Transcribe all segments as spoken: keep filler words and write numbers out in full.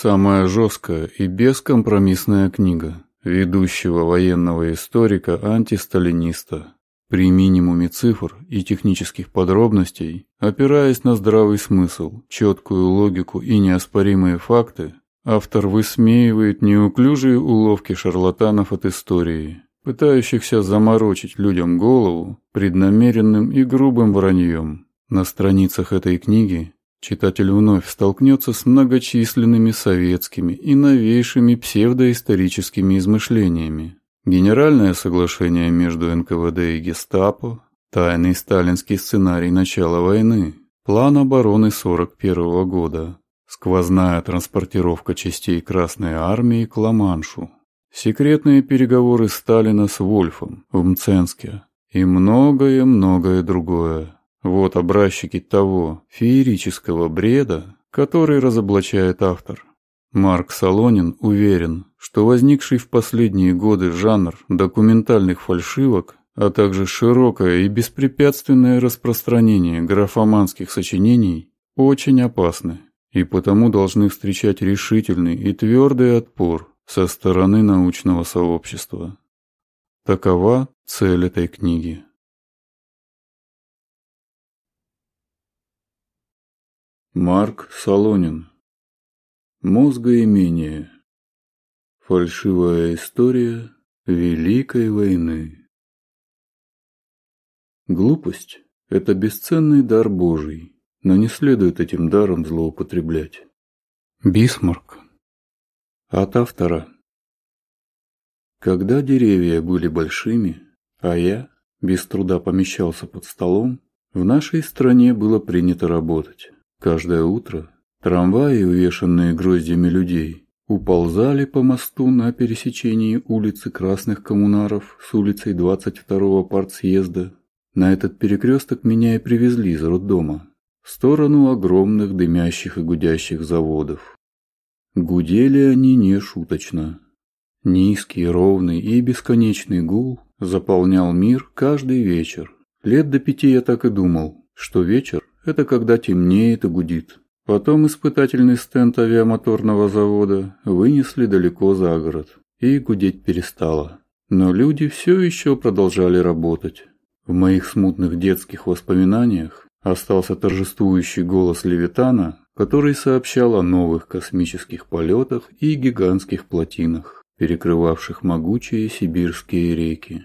Самая жесткая и бескомпромиссная книга ведущего военного историка-антисталиниста. При минимуме цифр и технических подробностей, опираясь на здравый смысл, четкую логику и неоспоримые факты, автор высмеивает неуклюжие уловки шарлатанов от истории, пытающихся заморочить людям голову преднамеренным и грубым враньем. На страницах этой книги читатель вновь столкнется с многочисленными советскими и новейшими псевдоисторическими измышлениями. Генеральное соглашение между эн ка вэ дэ и Гестапо, тайный сталинский сценарий начала войны, план обороны сорок первого года, сквозная транспортировка частей Красной Армии к Ла-Маншу, секретные переговоры Сталина с Вольфом в Мценске и многое-многое другое. Вот образчики того феерического бреда, который разоблачает автор. Марк Солонин уверен, что возникший в последние годы жанр документальных фальшивок, а также широкое и беспрепятственное распространение графоманских сочинений очень опасны и потому должны встречать решительный и твердый отпор со стороны научного сообщества. Такова цель этой книги. Марк Солонин. Мозгоимение. Фальшивая история Великой войны. Глупость – это бесценный дар Божий, но не следует этим даром злоупотреблять. Бисмарк. От автора. Когда деревья были большими, а я без труда помещался под столом, в нашей стране было принято работать. Каждое утро трамваи, увешанные гроздьями людей, уползали по мосту на пересечении улицы Красных Коммунаров с улицей двадцать второго партсъезда. На этот перекресток меня и привезли из роддома, в сторону огромных дымящих и гудящих заводов. Гудели они не шуточно. Низкий, ровный и бесконечный гул заполнял мир каждый вечер. Лет до пяти я так и думал, что вечер – это когда темнеет и гудит. Потом испытательный стенд авиамоторного завода вынесли далеко за город, и гудеть перестало. Но люди все еще продолжали работать. В моих смутных детских воспоминаниях остался торжествующий голос Левитана, который сообщал о новых космических полетах и гигантских плотинах, перекрывавших могучие сибирские реки.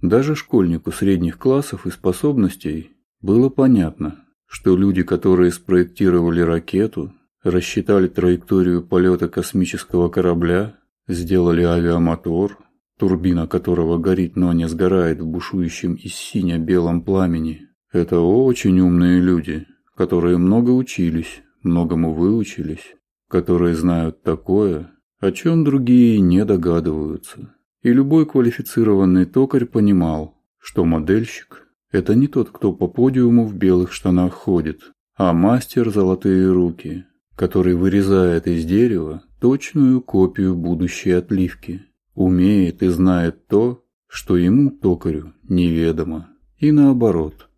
Даже школьнику средних классов и способностей было понятно, что люди, которые спроектировали ракету, рассчитали траекторию полета космического корабля, сделали авиамотор, турбина которого горит, но не сгорает в бушующем и сине-белом пламени, это очень умные люди, которые много учились, многому выучились, которые знают такое, о чем другие не догадываются. И любой квалифицированный токарь понимал, что модельщик – это не тот, кто по подиуму в белых штанах ходит, а мастер золотые руки, который вырезает из дерева точную копию будущей отливки, умеет и знает то, что ему, токарю, неведомо, и наоборот.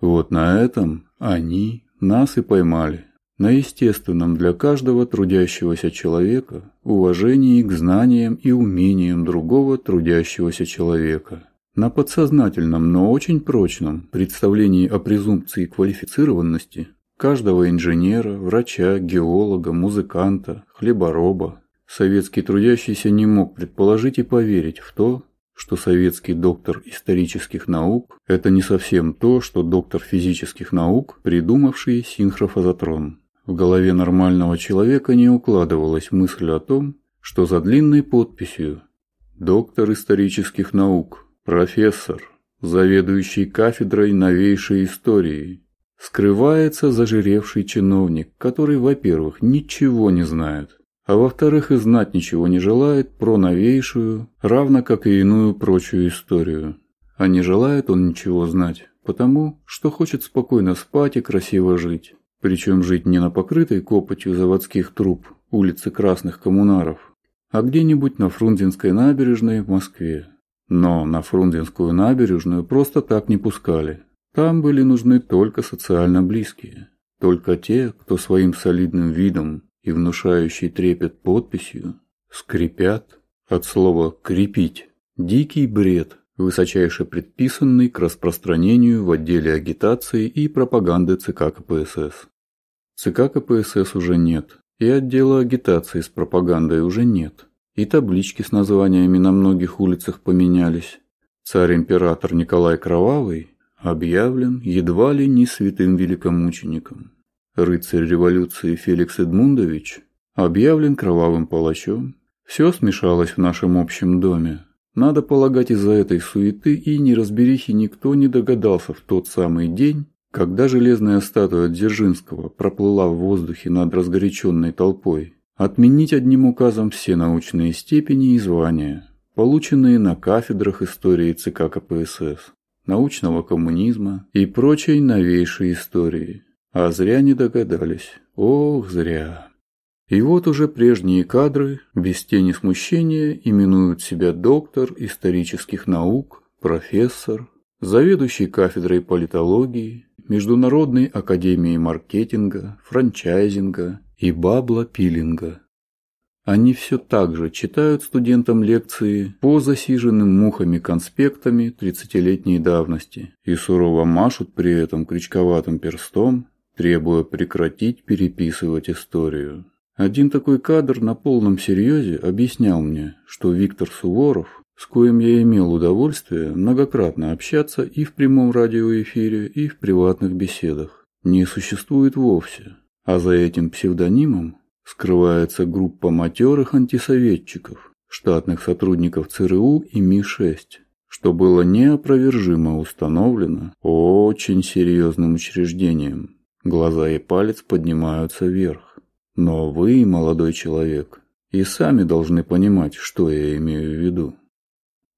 Вот на этом они нас и поймали, на естественном для каждого трудящегося человека уважении к знаниям и умениям другого трудящегося человека. На подсознательном, но очень прочном представлении о презумпции квалифицированности каждого инженера, врача, геолога, музыканта, хлебороба, советский трудящийся не мог предположить и поверить в то, что советский доктор исторических наук – это не совсем то, что доктор физических наук, придумавший синхрофазотрон. В голове нормального человека не укладывалась мысль о том, что за длинной подписью «Доктор исторических наук», профессор, заведующий кафедрой новейшей истории, скрывается зажиревший чиновник, который, во-первых, ничего не знает, а во-вторых, и знать ничего не желает про новейшую, равно как и иную прочую историю. А не желает он ничего знать, потому что хочет спокойно спать и красиво жить. Причем жить не на покрытой копотью заводских труб улицы Красных Коммунаров, а где-нибудь на Фрунзинской набережной в Москве. Но на Фрунзенскую набережную просто так не пускали. Там были нужны только социально близкие. Только те, кто своим солидным видом, и внушающей трепет подписью «скрипят» от слова «крепить» дикий бред, высочайше предписанный к распространению в отделе агитации и пропаганды ЦК КПСС. ЦК КПСС уже нет, и отдела агитации с пропагандой уже нет, и таблички с названиями на многих улицах поменялись. Царь-император Николай Кровавый объявлен едва ли не святым великомучеником. Рыцарь революции Феликс Эдмундович объявлен кровавым палачом. Все смешалось в нашем общем доме. Надо полагать, из-за этой суеты и неразберихи никто не догадался в тот самый день, когда железная статуя Дзержинского проплыла в воздухе над разгоряченной толпой, отменить одним указом все научные степени и звания, полученные на кафедрах истории ЦК КПСС, научного коммунизма и прочей новейшей истории. А зря не догадались. Ох, зря. И вот уже прежние кадры без тени смущения именуют себя доктор исторических наук, профессор, заведующий кафедрой политологии, Международной академии маркетинга, франчайзинга и бабла-пилинга. Они все так же читают студентам лекции по засиженным мухами конспектами тридцатилетней давности и сурово машут при этом крючковатым перстом, требуя прекратить переписывать историю. Один такой кадр на полном серьезе объяснял мне, что Виктор Суворов, с коим я имел удовольствие многократно общаться и в прямом радиоэфире, и в приватных беседах, не существует вовсе, а за этим псевдонимом скрывается группа матерых антисоветчиков, штатных сотрудников ЦРУ и эм и шесть, что было неопровержимо установлено очень серьезным учреждением. Глаза и палец поднимаются вверх. Но вы, молодой человек, и сами должны понимать, что я имею в виду.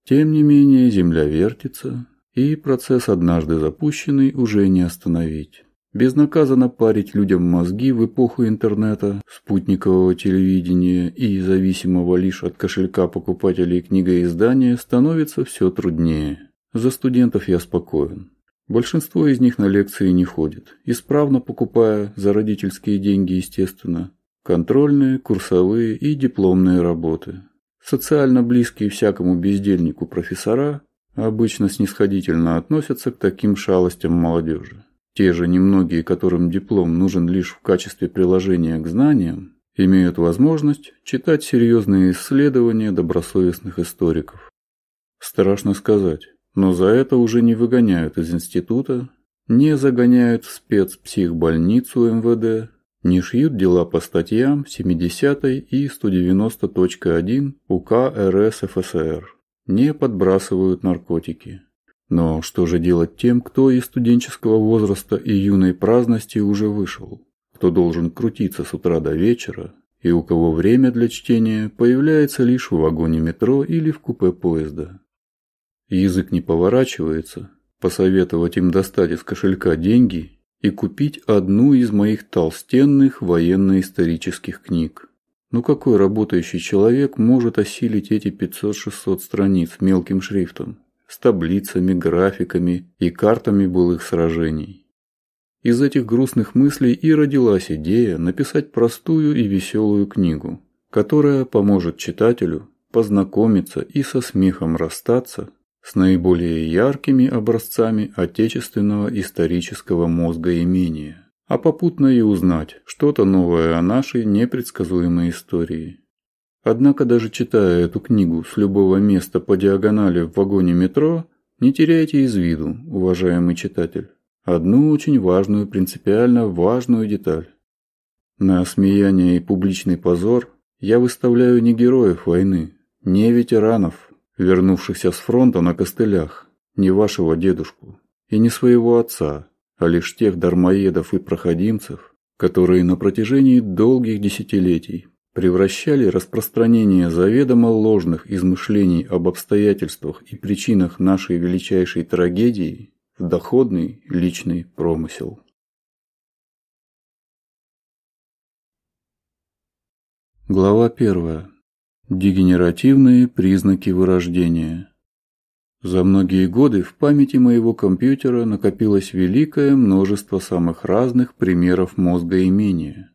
Тем не менее, земля вертится, и процесс, однажды запущенный, уже не остановить. Безнаказанно парить людям мозги в эпоху интернета, спутникового телевидения и зависимого лишь от кошелька покупателей книгоиздания становится все труднее. За студентов я спокоен. Большинство из них на лекции не ходит, исправно покупая, за родительские деньги, естественно, контрольные, курсовые и дипломные работы. Социально близкие всякому бездельнику профессора обычно снисходительно относятся к таким шалостям молодежи. Те же немногие, которым диплом нужен лишь в качестве приложения к знаниям, имеют возможность читать серьезные исследования добросовестных историков. Страшно сказать. Но за это уже не выгоняют из института, не загоняют в спецпсихбольницу эм вэ дэ, не шьют дела по статьям семидесятой и сто девяносто точка один у ка эр эс эф эс эр, не подбрасывают наркотики. Но что же делать тем, кто из студенческого возраста и юной праздности уже вышел, кто должен крутиться с утра до вечера и у кого время для чтения появляется лишь в вагоне метро или в купе поезда? Язык не поворачивается посоветовать им достать из кошелька деньги и купить одну из моих толстенных военно-исторических книг. Ну какой работающий человек может осилить эти пятьсот-шестьсот страниц мелким шрифтом, с таблицами, графиками и картами былых сражений? Из этих грустных мыслей и родилась идея написать простую и веселую книгу, которая поможет читателю познакомиться и со смехом расстаться с наиболее яркими образцами отечественного исторического мозгоимения, а попутно и узнать что-то новое о нашей непредсказуемой истории. Однако даже читая эту книгу с любого места по диагонали в вагоне метро, не теряйте из виду, уважаемый читатель, одну очень важную, принципиально важную деталь. На осмеяние и публичный позор я выставляю не героев войны, не ветеранов, вернувшихся с фронта на костылях, не вашего дедушку и не своего отца, а лишь тех дармоедов и проходимцев, которые на протяжении долгих десятилетий превращали распространение заведомо ложных измышлений об обстоятельствах и причинах нашей величайшей трагедии в доходный личный промысел. Глава первая. Дегенеративные признаки вырождения. За многие годы в памяти моего компьютера накопилось великое множество самых разных примеров мозгоимения,